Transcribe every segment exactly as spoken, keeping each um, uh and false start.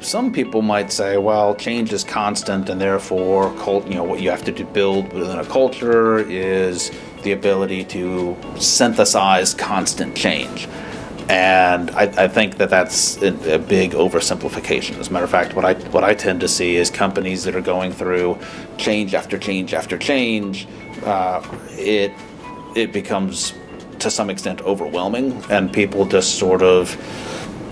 Some people might say, well, change is constant, and therefore, you know, what you have to do build within a culture is the ability to synthesize constant change. And I, I think that that's a, a big oversimplification. As a matter of fact, what I what I tend to see is companies that are going through change after change after change. Uh, it it becomes to some extent overwhelming, and people just sort of.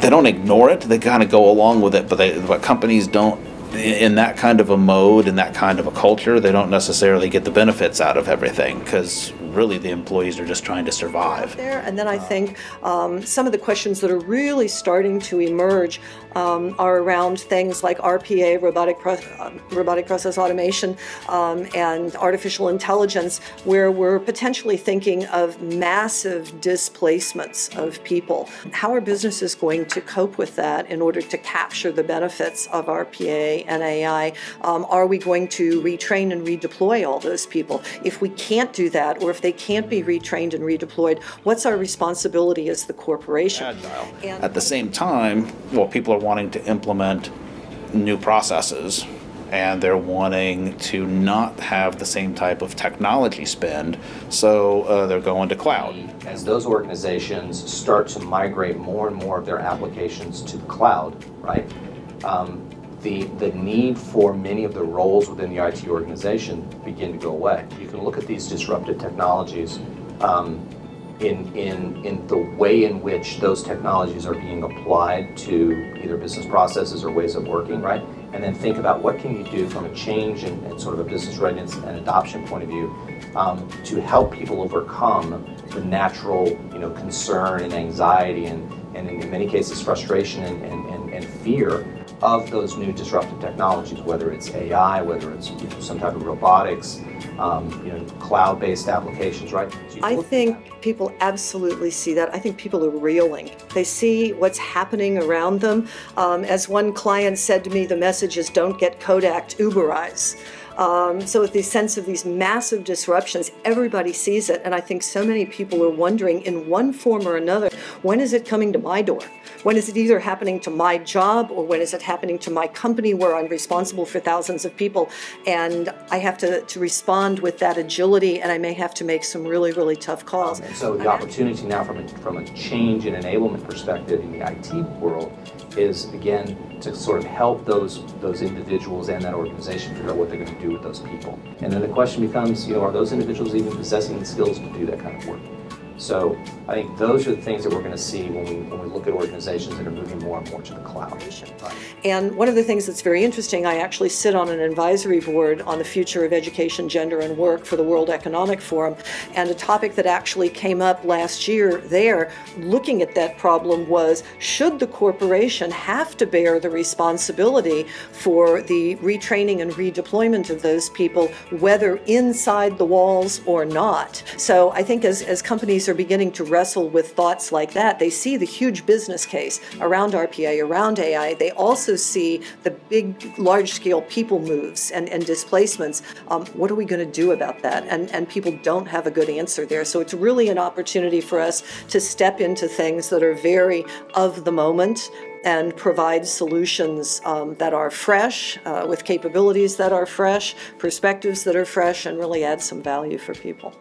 They don't ignore it. They kind of go along with it, but they, but companies don't, in that kind of a mode, in that kind of a culture, they don't necessarily get the benefits out of everything because really the employees are just trying to survive. There, and then I think um, some of the questions that are really starting to emerge um, are around things like R P A, robotic, pro uh, robotic process automation, um, and artificial intelligence, where we're potentially thinking of massive displacements of people. How are businesses going to cope with that in order to capture the benefits of R P A and A I? Um, are we going to retrain and redeploy all those people? If we can't do that, or if they can't be retrained and redeployed, what's our responsibility as the corporation? Agile. At the same time, well, people are wanting to implement new processes, and they're wanting to not have the same type of technology spend, so uh, they're going to cloud. As those organizations start to migrate more and more of their applications to the cloud, right, um, The, the need for many of the roles within the I T organization begin to go away. You can look at these disruptive technologies um, in, in, in the way in which those technologies are being applied to either business processes or ways of working, right? And then think about what can you do from a change and, and sort of a business readiness and adoption point of view um, to help people overcome the natural, you know, concern and anxiety and, and in many cases frustration and, and, and, and fear of those new disruptive technologies, whether it's A I, whether it's you know, some type of robotics, um, you know, cloud-based applications, right? So I think people absolutely see that. I think people are reeling. They see what's happening around them. Um, as one client said to me, the message is don't get Kodak'd, Uberize. Um, so with the sense of these massive disruptions, everybody sees it, and I think so many people are wondering in one form or another, when is it coming to my door? When is it either happening to my job, or when is it happening to my company where I'm responsible for thousands of people? And I have to, to respond with that agility, and I may have to make some really, really tough calls. Um, and so the opportunity now from a, from a change and enablement perspective in the I T world is, again, to sort of help those, those individuals and that organization figure out what they're going to do do with those people. And then the question becomes, you know, are those individuals even possessing the skills to do that kind of work? So I think those are the things that we're going to see when we, when we look at organizations that are moving more and more to the cloud. And one of the things that's very interesting, I actually sit on an advisory board on the future of education, gender, and work for the World Economic Forum, and a topic that actually came up last year there, looking at that problem, was should the corporation have to bear the responsibility for the retraining and redeployment of those people, whether inside the walls or not? So I think as, as companies are are beginning to wrestle with thoughts like that. They see the huge business case around R P A, around A I. They also see the big, large-scale people moves and, and displacements. Um, what are we going to do about that? And, and people don't have a good answer there. So it's really an opportunity for us to step into things that are very of the moment and provide solutions um, that are fresh, uh, with capabilities that are fresh, perspectives that are fresh, and really add some value for people.